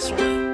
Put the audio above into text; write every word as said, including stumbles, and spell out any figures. this way.